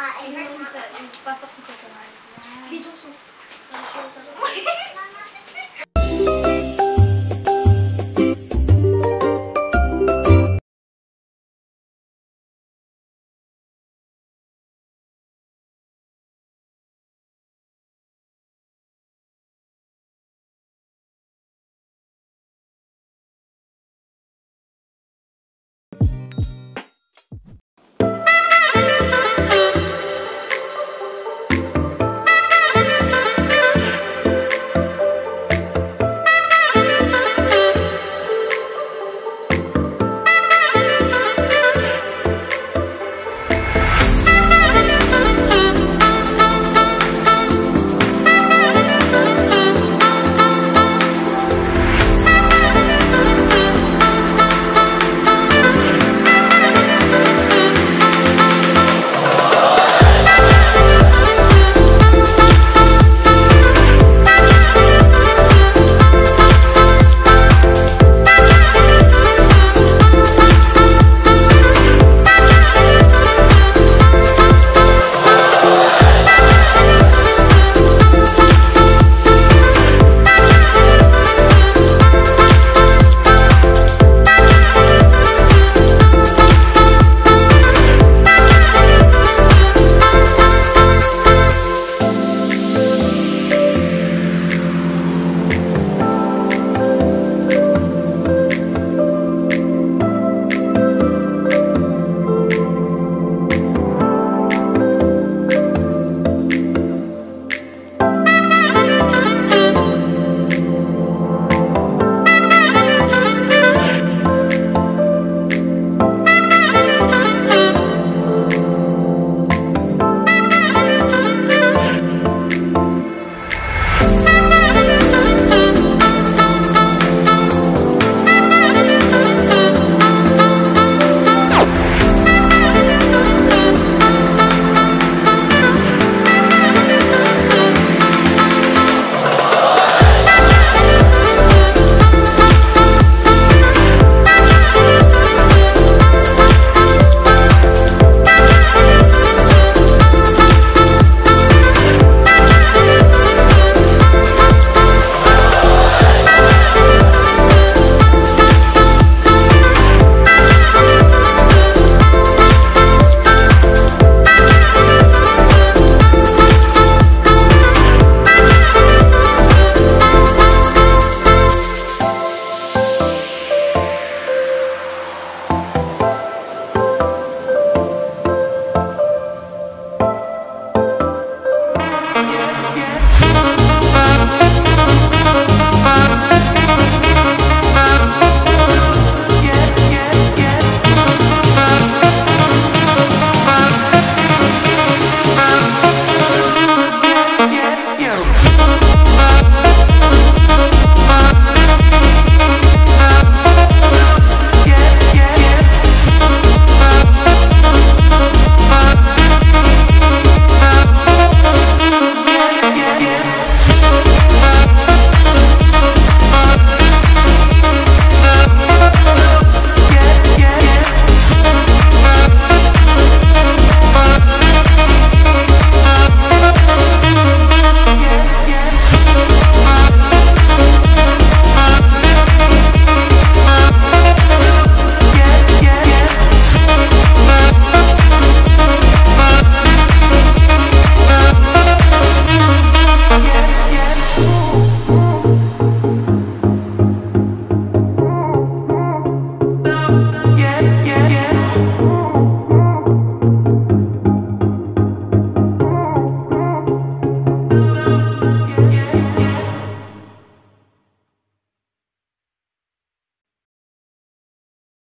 Ay, may pasok ko sa mga. Hindi, Joso. Ang short ako.